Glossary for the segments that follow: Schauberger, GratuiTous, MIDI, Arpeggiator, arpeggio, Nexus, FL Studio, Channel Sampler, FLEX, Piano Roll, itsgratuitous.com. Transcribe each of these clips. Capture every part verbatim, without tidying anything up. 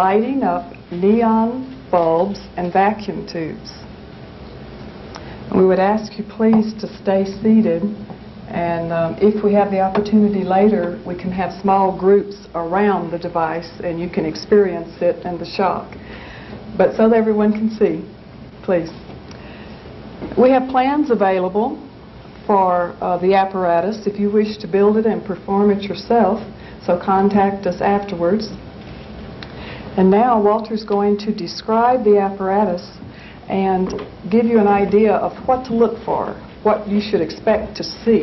Lighting up neon bulbs and vacuum tubes. We would ask you please to stay seated, and um, if we have the opportunity later, we can have small groups around the device and you can experience it and the shock. But so that everyone can see, please. We have plans available for uh, the apparatus if you wish to build it and perform it yourself, so contact us afterwards. And now Walter's going to describe the apparatus and give you an idea of what to look for, what you should expect to see.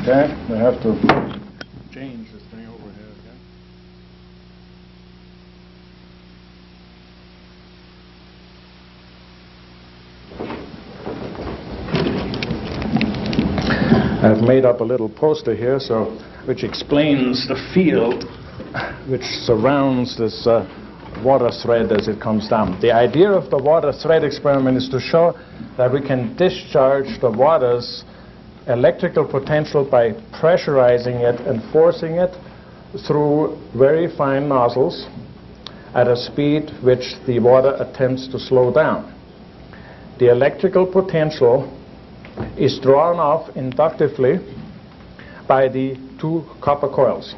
Okay, I have to change this thing over here. Okay? I've made up a little poster here, so which explains the field which surrounds this uh, water thread as it comes down. The idea of the water thread experiment is to show that we can discharge the water's electrical potential by pressurizing it and forcing it through very fine nozzles at a speed which the water attempts to slow down. The electrical potential is drawn off inductively by the two copper coils.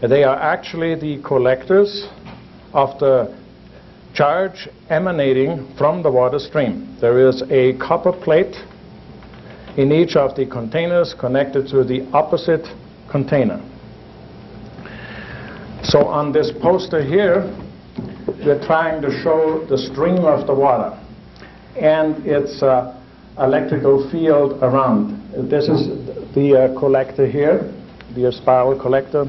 They are actually the collectors of the charge emanating from the water stream. There is a copper plate in each of the containers connected to the opposite container. So on this poster here, we're trying to show the stream of the water and its uh, electrical field around. This is the uh, collector here, the spiral collector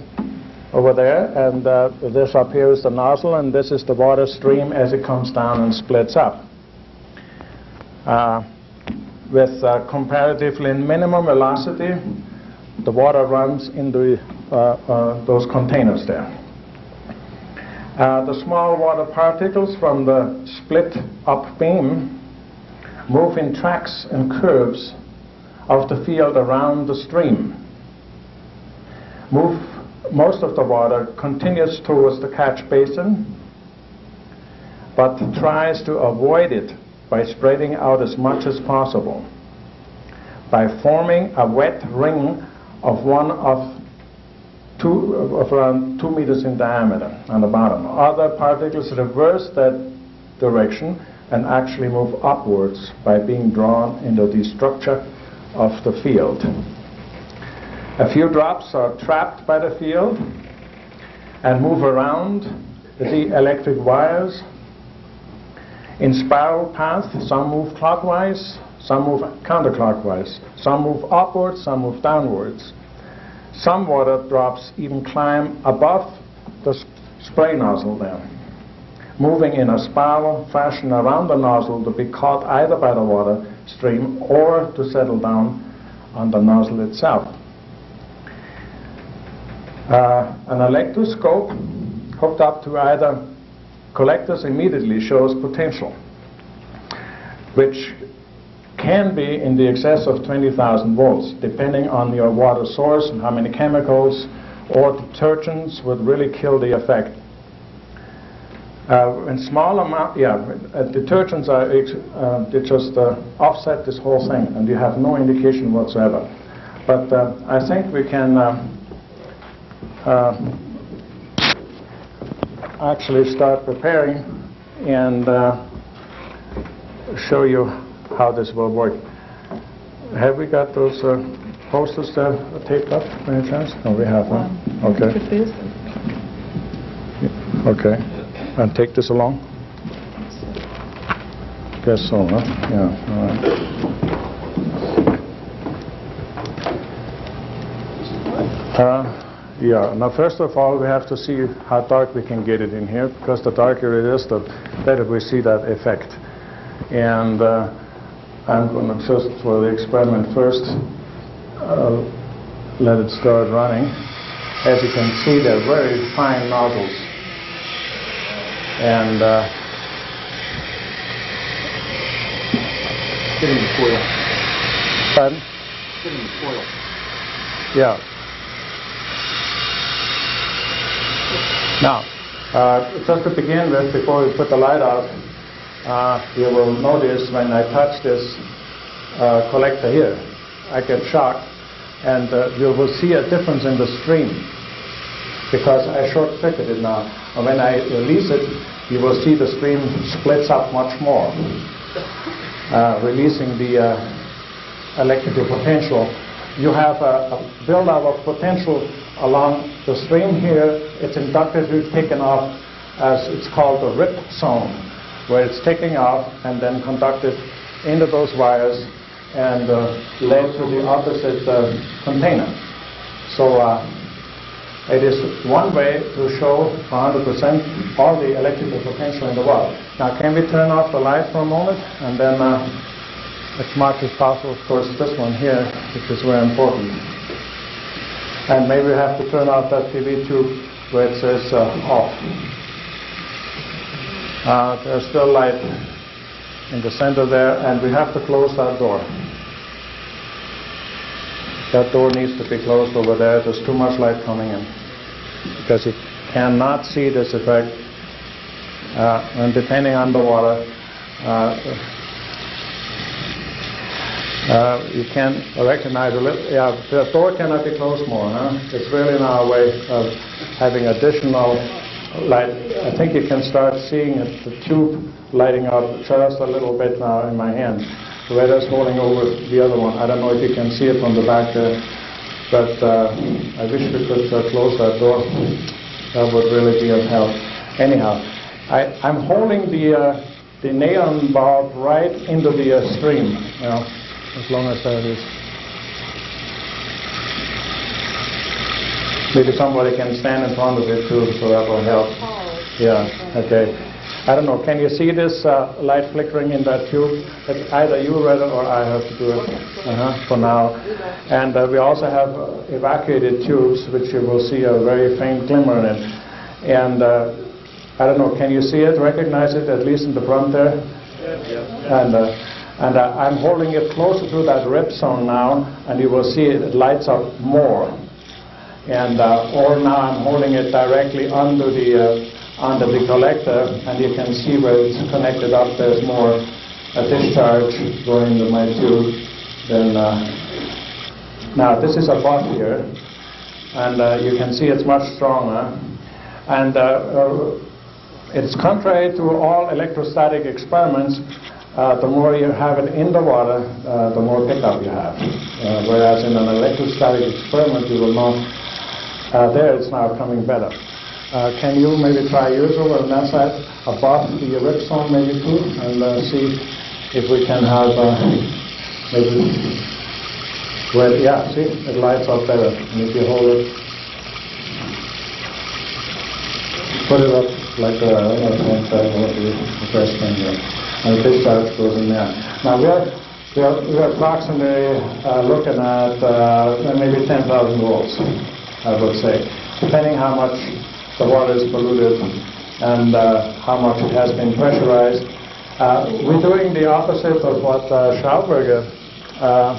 over there, and uh, this up here is the nozzle, and this is the water stream as it comes down and splits up. Uh, with uh, comparatively minimum velocity, the water runs into uh, uh, those containers there. Uh, the small water particles from the split up beam move in tracks and curves of the field around the stream. Move, most of the water continues towards the catch basin, but tries to avoid it by spreading out as much as possible, by forming a wet ring of one of two, of around two meters in diameter on the bottom. Other particles reverse that direction and actually move upwards by being drawn into the structure of the field. A few drops are trapped by the field and move around the electric wires in spiral paths. Some move clockwise, some move counterclockwise, some move upwards, some move downwards. Some water drops even climb above the spray nozzle there, moving in a spiral fashion around the nozzle to be caught either by the water stream or to settle down on the nozzle itself. Uh, an electroscope hooked up to either collectors immediately shows potential, which can be in the excess of twenty thousand volts, depending on your water source and how many chemicals or detergents would really kill the effect. Uh, in small amount, yeah, uh, detergents are, uh, they just uh, offset this whole thing, and you have no indication whatsoever. But uh, I think we can uh, uh, actually start preparing and uh, show you how this will work. Have we got those uh, posters there taped up by any chance? No, we have one. Huh? Okay. Okay. And take this along? Guess so, huh? Yeah, all right. Uh, yeah, now first of all, we have to see how dark we can get it in here, because the darker it is, the better we see that effect. And uh, I'm going to just, for the experiment first, uh, let it start running. As you can see, they're very fine nozzles. And uh, get in the coil. Pardon? Get in the coil. Yeah. Now, uh, just to begin with, before we put the light out, uh, you will notice when I touch this uh, collector here, I get shocked, and uh, you will see a difference in the stream, because I short-circuited it now. And when I release it, you will see the stream splits up much more, uh, releasing the uh, electrical potential. You have a, a build-up of potential along the stream here. It's inductively taken off, as it's called the rip zone, where it's taking off and then conducted into those wires and uh, led to the opposite uh, container. So uh, it is one way to show one hundred percent all the electrical potential in the world. Now, can we turn off the light for a moment? And then, uh, as much as possible, of course, this one here, which is very important. And maybe we have to turn off that T V tube where it says uh, off. Uh, there's still light in the center there, and we have to close that door. That door needs to be closed over there. There's too much light coming in, because you cannot see this effect. Uh, and depending on the water, uh, uh, you can recognize a little. Yeah, the door cannot be closed more. Huh? It's really now a way of having additional light. I think you can start seeing it, the tube lighting up just a little bet now in my hand. Whether it's holding over the other one, I don't know if you can see it from the back there, but uh, I wish we could uh, close that door. That would really be of help. Anyhow, I, I'm holding the uh, the neon bulb right into the uh, stream. Well, as long as that is. Maybe somebody can stand in front of it too, so that will help. Yeah. Okay. I don't know, can you see this uh, light flickering in that tube? It's either you read it or I have to do it uh-huh, for now. And uh, we also have uh, evacuated tubes, which you will see a very faint glimmer in it. And uh, I don't know, can you see it, recognize it, at least in the front there? And, uh, and uh, I'm holding it closer to that rip zone now, and you will see it lights up more. And uh, or now I'm holding it directly under the... Uh, under the collector, and you can see where it's connected up. There's more a discharge going into my tube than uh. Now this is a bond here, and uh, you can see it's much stronger, and uh, uh, it's contrary to all electrostatic experiments. Uh, the more you have it in the water, uh, the more pickup you have, uh, whereas in an electrostatic experiment you will know uh, there it's now coming better. Uh, can you maybe try yours over on that side, above the rip zone maybe too, and uh, see if we can have uh, maybe, well, yeah, see, it lights up better. And if you hold it, put it up like a, I don't know, the first thing here, and the discharge goes in there. Now we are, we are, we are approximately uh, looking at uh, maybe ten thousand volts, I would say, depending how much the water is polluted and uh, how much it has been pressurized. Uh, we're doing the opposite of what uh, Schauberger uh,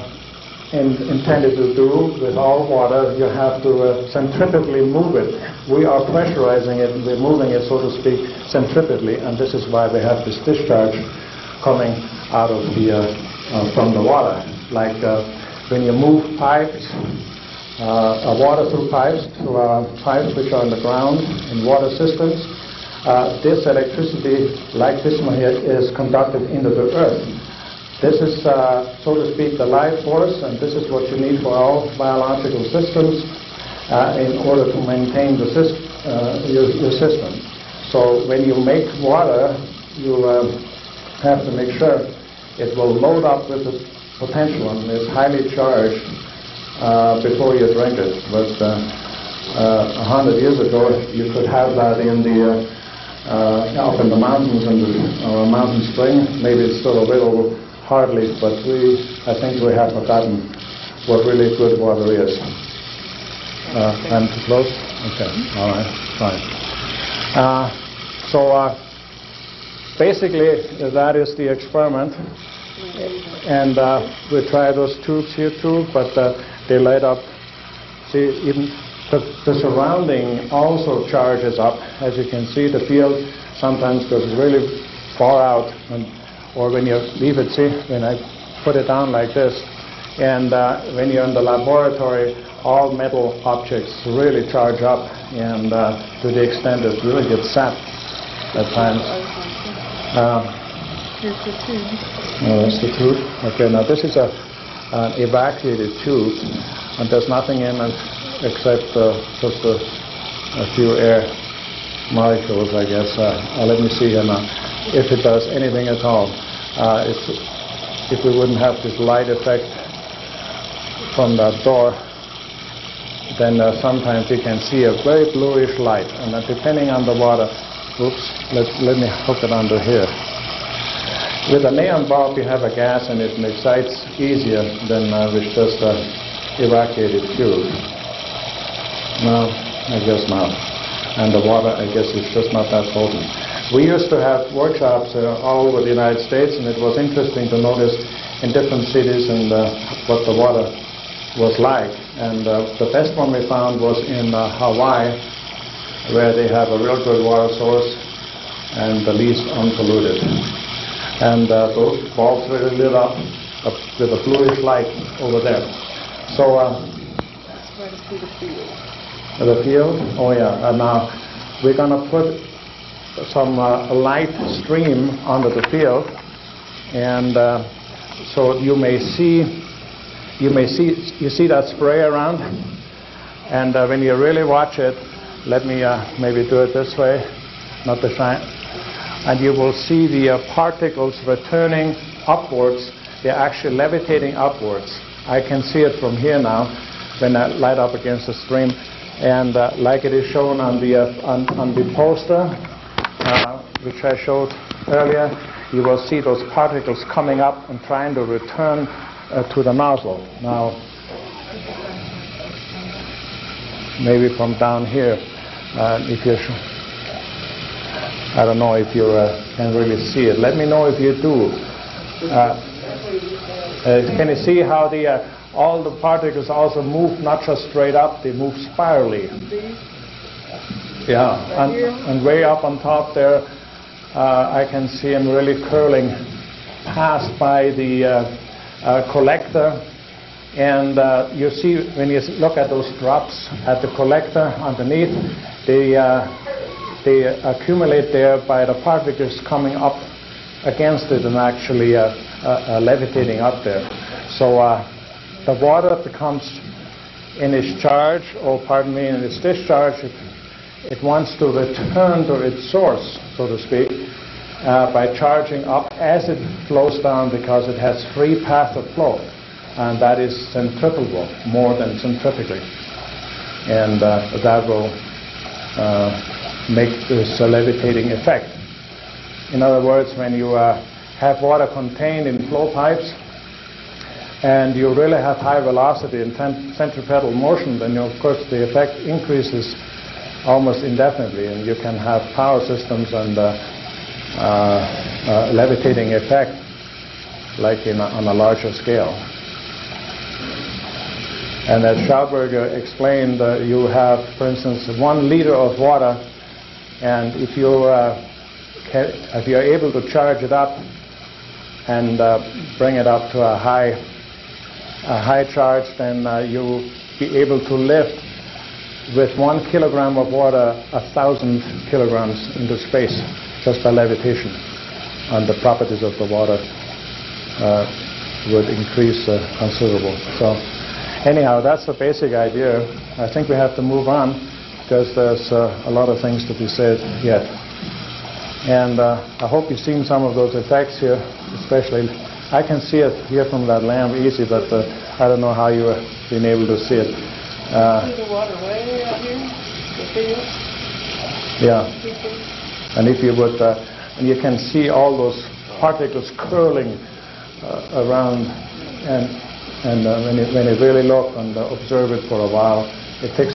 in, intended to do with all water. You have to uh, centrifugally move it. We are pressurizing it, we're moving it, so to speak, centrifugally, and this is why we have this discharge coming out of the, uh, uh, from the water. Like uh, when you move pipes, Uh, water through pipes, through uh, pipes which are on the ground in water systems. Uh, this electricity, like this one here, is conducted into the earth. This is, uh, so to speak, the life force, and this is what you need for all biological systems uh, in order to maintain the syst uh, your, your system. So when you make water, you uh, have to make sure it will load up with the potential and is highly charged Uh, before you drink it. But a uh, uh, hundred years ago, you could have that in the uh, uh, up in the mountains, in the uh, mountain spring. Maybe it's still available, hardly. But we, I think, we have forgotten what really good water is. Uh, time to close. Okay. All right. Fine. Uh, so uh, basically, that is the experiment. And uh, we try those tubes here too, but uh, they light up. See, even The, the surrounding also charges up. As you can see, the field sometimes goes really far out, and, or when you leave it, see, when I put it down like this, and uh, when you're in the laboratory, all metal objects really charge up, and uh, to the extent it really gets sapped at times. Uh, Here's the tube. Oh, that's the tube. Okay, now this is a, an evacuated tube, and there's nothing in it except uh, just a, a few air molecules, I guess. Uh, uh, let me see here now, if it does anything at all. Uh, it's, if we wouldn't have this light effect from that door, then uh, sometimes you can see a very bluish light, and then depending on the water, oops, let, let me hook it under here. With a neon bulb, you have a gas and it excites easier than uh, with just an evacuated fuel. Now, I guess now. And the water, I guess, is just not that potent. We used to have workshops uh, all over the United States, and it was interesting to notice in different cities and uh, what the water was like. And uh, the best one we found was in uh, Hawaii, where they have a real good water source and the least unpolluted. And uh, those bulbs really lit up, up with a bluish light over there. So, uh, that's right up to the field. The field? Oh, yeah. And now uh, we're going to put some uh, light stream onto the field, and uh, so you may see, you may see, you see that spray around. And uh, when you really watch it, let me uh, maybe do it this way, not the shine. And you will see the uh, particles returning upwards. They're actually levitating upwards. I can see it from here now when I light up against the stream. And uh, like it is shown on the, uh, on, on the poster, uh, which I showed earlier, you will see those particles coming up and trying to return uh, to the nozzle. Now, maybe from down here, uh, if you're sh I don't know if you uh, can really see it. Let me know if you do. Uh, uh, can you see how the, uh, all the particles also move, not just straight up, they move spirally? Yeah, and, and way up on top there, uh, I can see them really curling past by the uh, uh, collector. And uh, you see, when you look at those drops at the collector underneath, they uh, they accumulate there by the particles coming up against it and actually uh, uh, uh, levitating up there. So uh, the water becomes in its charge, or pardon me, in its discharge, it, it wants to return to its source, so to speak, uh, by charging up as it flows down, because it has free path of flow, and that is centripetal more than centrifugal, and uh, that will uh, make this uh, levitating effect. In other words, when you uh, have water contained in flow pipes and you really have high velocity and centripetal motion, then you, of course the effect increases almost indefinitely, and you can have power systems and uh, uh, uh, levitating effect like in a, on a larger scale. And as Schauberger explained, uh, you have, for instance, one liter of water. And if you uh, if you're able to charge it up and uh, bring it up to a high a high charge, then uh, you'll be able to lift with one kilogram of water a thousand kilograms into space just by levitation. And the properties of the water uh, would increase uh, considerable. So anyhow, that's the basic idea. I think we have to move on, because there's uh, a lot of things to be said yet. And uh, I hope you've seen some of those effects here, especially. I can see it here from that lamp easy, but uh, I don't know how you've been able to see it. Uh, see the water way out here? The field? Yeah. And if you would, uh, and you can see all those particles curling uh, around, and, and uh, when, you, when you really look and uh, observe it for a while, it takes